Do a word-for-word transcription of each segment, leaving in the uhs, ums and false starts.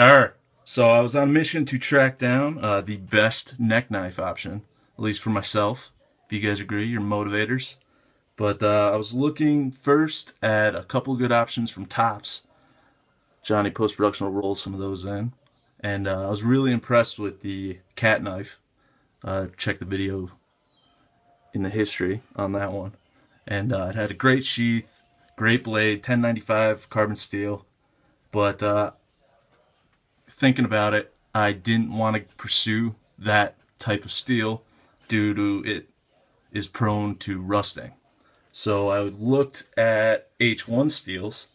Alright, so I was on a mission to track down uh, the best neck knife option, at least for myself. If you guys agree, you're motivators. But uh, I was looking first at a couple good options from TOPS. Johnny Post-Production will roll some of those in. And uh, I was really impressed with the Cat Knife. Uh, check the video in the history on that one. And uh, it had a great sheath, great blade, ten ninety-five carbon steel. But uh, thinking about it, I didn't want to pursue that type of steel due to it is prone to rusting. So I looked at H one steels,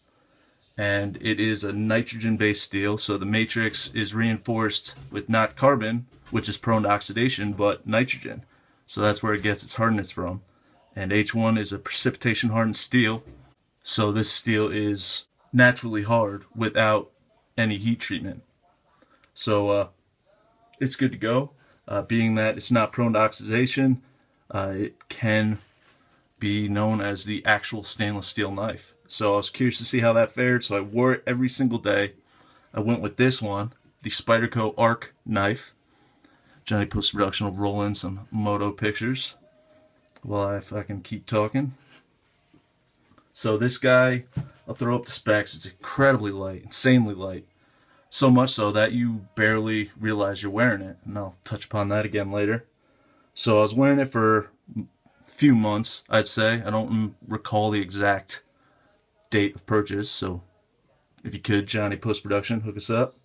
and it is a nitrogen-based steel, so the matrix is reinforced with not carbon, which is prone to oxidation, but nitrogen. So that's where it gets its hardness from. And H one is a precipitation-hardened steel, so this steel is naturally hard without any heat treatment. So uh, it's good to go. Uh, being that it's not prone to oxidation, uh, it can be known as the actual stainless steel knife. So I was curious to see how that fared, so I wore it every single day. I went with this one, the Spyderco ARK knife. Johnny Post-Production will roll in some moto pictures while I fucking keep talking. So this guy, I'll throw up the specs, it's incredibly light, insanely light. So much so that you barely realize you're wearing it, and I'll touch upon that again later. So I was wearing it for a few months, I'd say. I don't recall the exact date of purchase, so if you could, Johnny Post-Production, hook us up.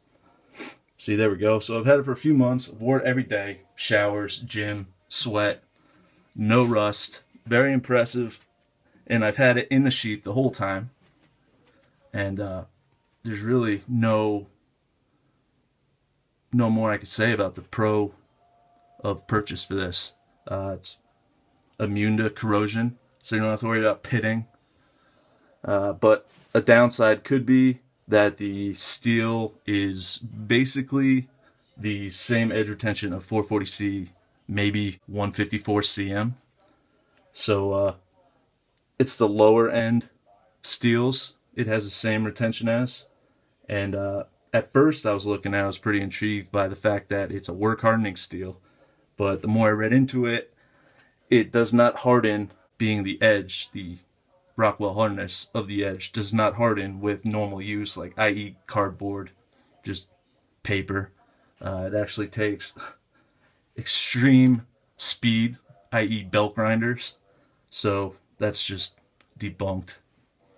See, there we go. So I've had it for a few months, I've worn it every day, showers, gym, sweat, no rust, very impressive, and I've had it in the sheath the whole time, and uh, there's really no... no more I could say about the pro of purchase for this. Uh, it's immune to corrosion, so you don't have to worry about pitting. Uh, but a downside could be that the steel is basically the same edge retention of four forty C, maybe one fifty-four C M. So uh, it's the lower end steels it has the same retention as. And uh, at first I was looking at it, I was pretty intrigued by the fact that it's a work hardening steel, but the more I read into it, it does not harden being the edge, the Rockwell hardness of the edge does not harden with normal use, like that is cardboard, just paper. Uh, it actually takes extreme speed, that is belt grinders, so that's just debunked.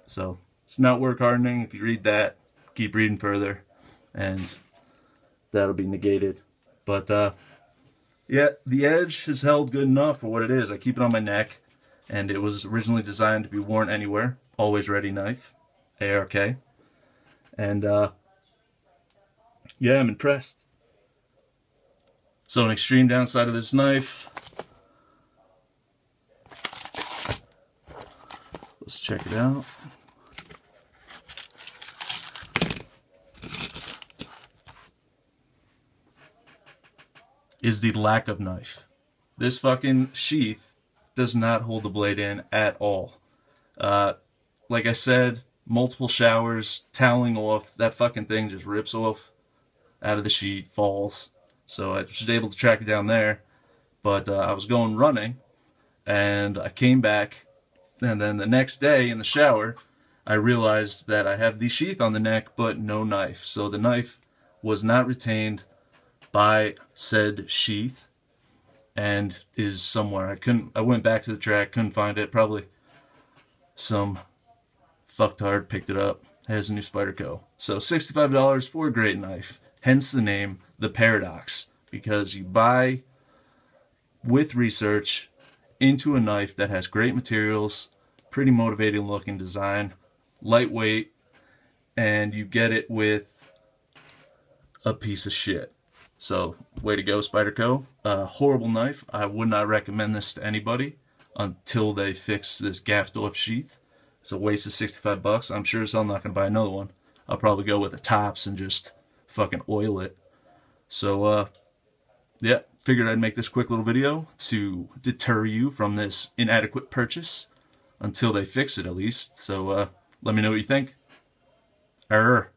So it's not work hardening. If you read that, keep reading further, and that'll be negated. But uh, yeah, the edge has held good enough for what it is. I keep it on my neck, and it was originally designed to be worn anywhere. Always ready knife, ARK. And uh, yeah, I'm impressed. So an extreme downside of this knife. Let's check it out. Is the lack of knife. This fucking sheath does not hold the blade in at all. Uh, like I said, multiple showers, toweling off, that fucking thing just rips off out of the sheath, falls. So I was just able to track it down there, but uh, I was going running, and I came back, and then the next day in the shower, I realized that I have the sheath on the neck, but no knife. So the knife was not retained by said sheath, and is somewhere. I couldn't, I went back to the track, couldn't find it. Probably some fucktard picked it up. It has a new Spyderco. So sixty-five dollars for a great knife, hence the name The Paradox, because you buy with research into a knife that has great materials, pretty motivating looking design, lightweight, and you get it with a piece of shit. So, way to go, Spyderco. Uh, horrible knife. I would not recommend this to anybody until they fix this gaffed off sheath. It's a waste of sixty-five bucks. I'm sure as hell not going to buy another one. I'll probably go with the TOPS and just fucking oil it. So, uh, yeah, figured I'd make this quick little video to deter you from this inadequate purchase until they fix it, at least. So, uh, let me know what you think. Err.